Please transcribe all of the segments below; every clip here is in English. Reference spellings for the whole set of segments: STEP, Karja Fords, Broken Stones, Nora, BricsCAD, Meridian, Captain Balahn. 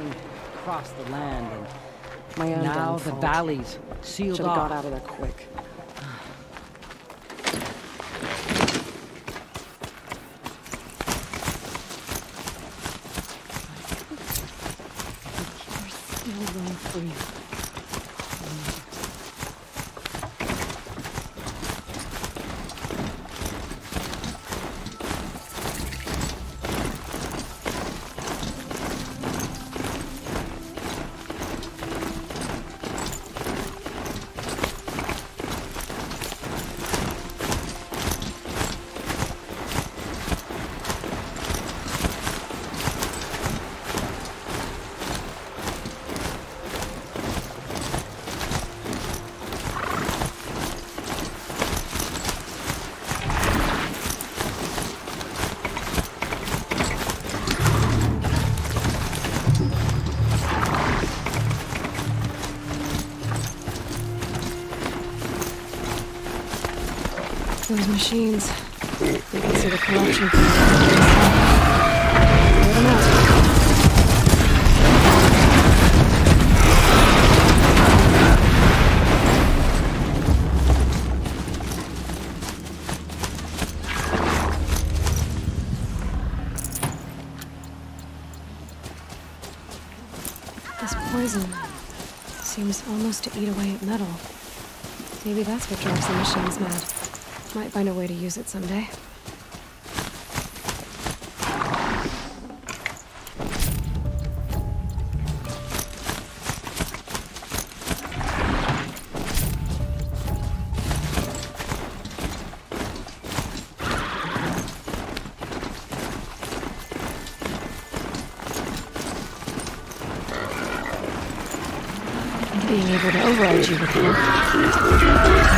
traveling across the land, and my own now the valley's sealed off. Should've got out of there quick. Those machines, they can see the corruption. This poison seems almost to eat away at metal. Maybe that's what drives the machines mad. Might find a way to use it someday. Being able to override you with it.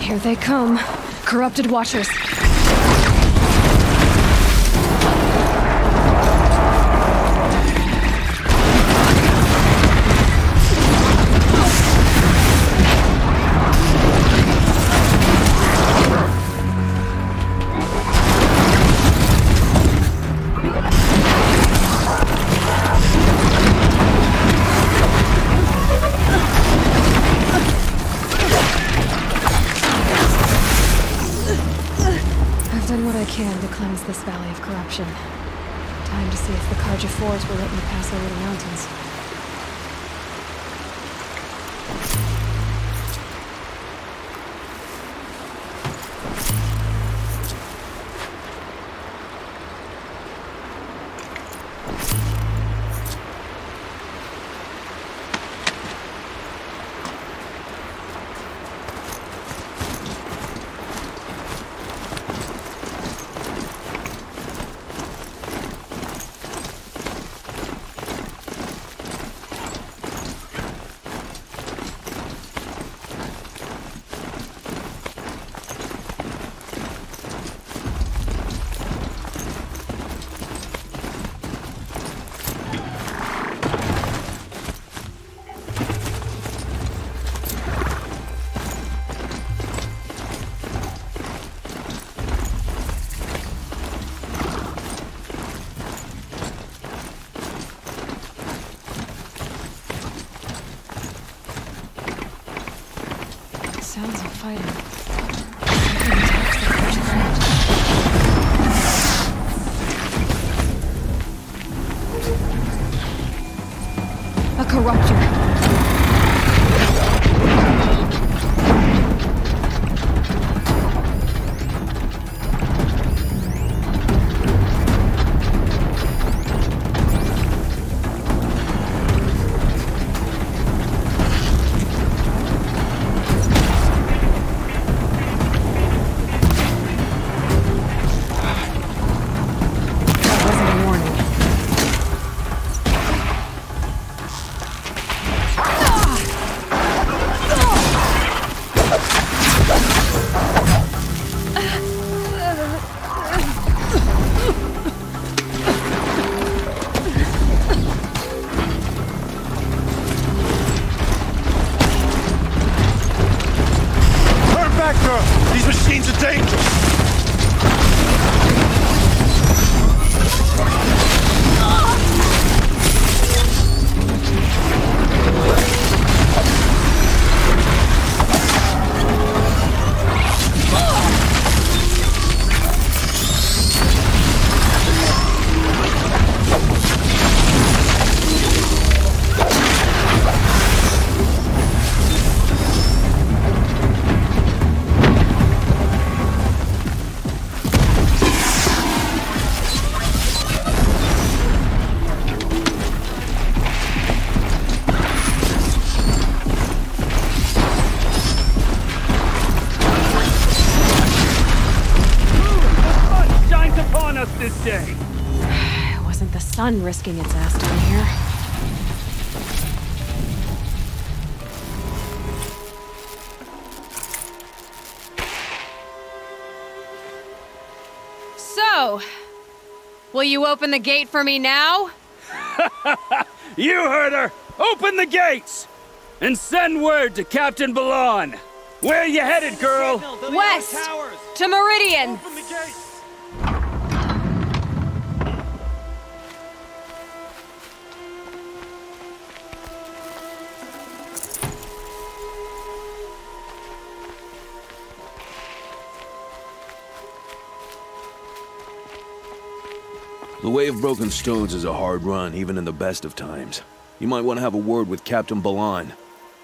Here they come. Corrupted Watchers. This valley of corruption. Time to see if the Karja Fords will let me pass over the mountains. A corruptor. These machines are dangerous! I'm risking its ass down here. So, will you open the gate for me now? You heard her! Open the gates! And send word to Captain Balahn. Where are you headed, girl? West! To Meridian! Open the gate. The way of Broken Stones is a hard run, even in the best of times. You might want to have a word with Captain Balahn.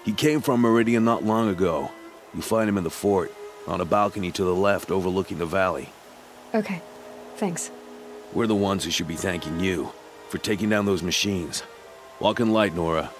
He came from Meridian not long ago. You find him in the fort, on a balcony to the left overlooking the valley. Okay, thanks. We're the ones who should be thanking you for taking down those machines. Walk in light, Nora.